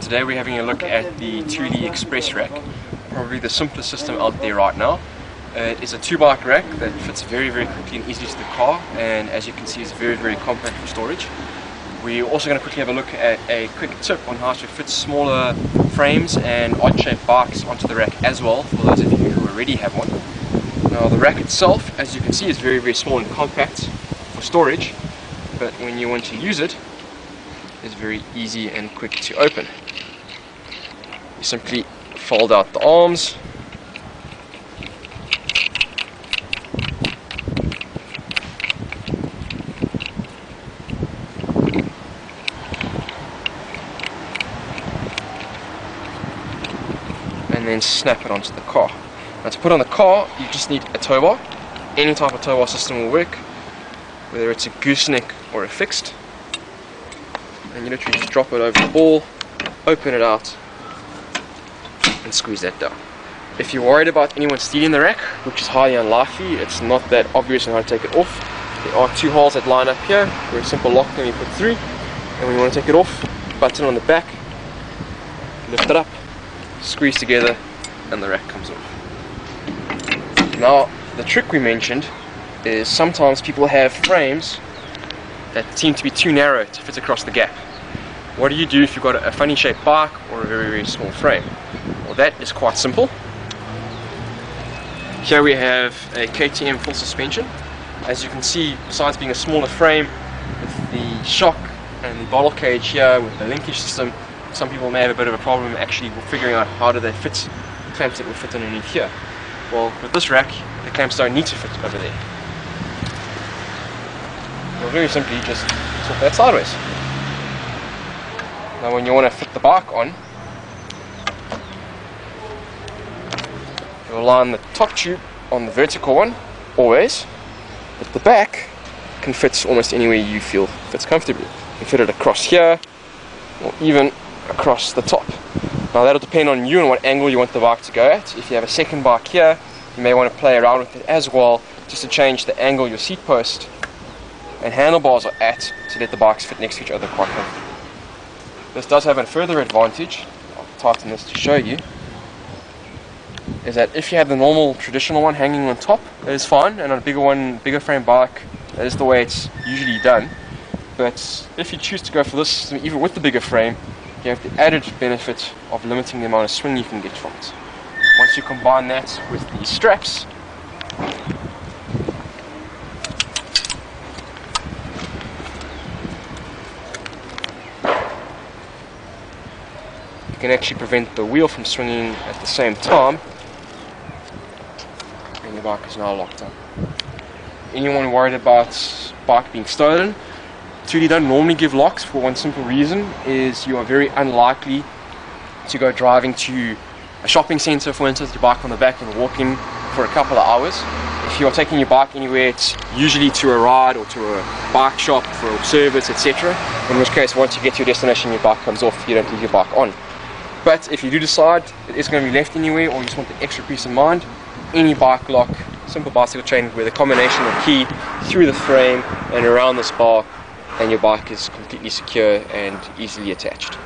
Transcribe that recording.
Today we're having a look at the 2D Express Rack, probably the simplest system out there right now. It is a 2-bike rack that fits very quickly and easily to the car, and as you can see it's very compact for storage. We're also going to quickly have a look at a quick tip on how to fit smaller frames and odd-shaped bikes onto the rack as well, for those of you who already have one. Now the rack itself, as you can see, is very small and compact for storage, but when you want to use it, it's very easy and quick to open. You simply fold out the arms, and then snap it onto the car. Now to put on the car, you just need a tow bar. Any type of tow bar system will work, whether it's a gooseneck or a fixed. And you literally just drop it over the ball, open it out, and squeeze that down. If you're worried about anyone stealing the rack, which is highly unlikely, it's not that obvious on how to take it off. There are two holes that line up here, where a simple lock can be put through, and when you want to take it off, button on the back, lift it up, squeeze together, and the rack comes off. Now, the trick we mentioned is sometimes people have frames that seem to be too narrow to fit across the gap. What do you do if you've got a funny shaped bike or a very small frame? Well, that is quite simple. Here we have a KTM full suspension. As you can see, besides being a smaller frame, with the shock and the bottle cage here with the linkage system, some people may have a bit of a problem actually figuring out how do they fit the clamps that will fit underneath here. Well, with this rack, the clamps don't need to fit over there. You'll very simply just swap that sideways. Now when you want to fit the bike on, you'll line the top tube on the vertical one, always, but the back can fit almost anywhere you feel fits comfortably. You can fit it across here, or even across the top. Now that'll depend on you and what angle you want the bike to go at. If you have a second bike here, you may want to play around with it as well, just to change the angle your seat post and handlebars are at, to let the bikes fit next to each other quite comfortably. This does have a further advantage, I'll tighten this to show you, is that if you have the normal traditional one hanging on top, it is fine, and on a bigger frame bike, that is the way it's usually done. But if you choose to go for this system, even with the bigger frame, you have the added benefit of limiting the amount of swing you can get from it. Once you combine that with the straps, can actually prevent the wheel from swinging at the same time, and your bike is now locked up. Anyone worried about bike being stolen? 2D don't normally give locks for one simple reason, is you are very unlikely to go driving to a shopping centre, for instance, your bike on the back and walk in for a couple of hours. If you are taking your bike anywhere, it's usually to a ride or to a bike shop for a service, etc. In which case, once you get to your destination, your bike comes off, you don't leave your bike on. But if you do decide it is going to be left anywhere, or you just want the extra peace of mind, any bike lock, simple bicycle chain with a combination of key through the frame and around this bar, and your bike is completely secure and easily attached.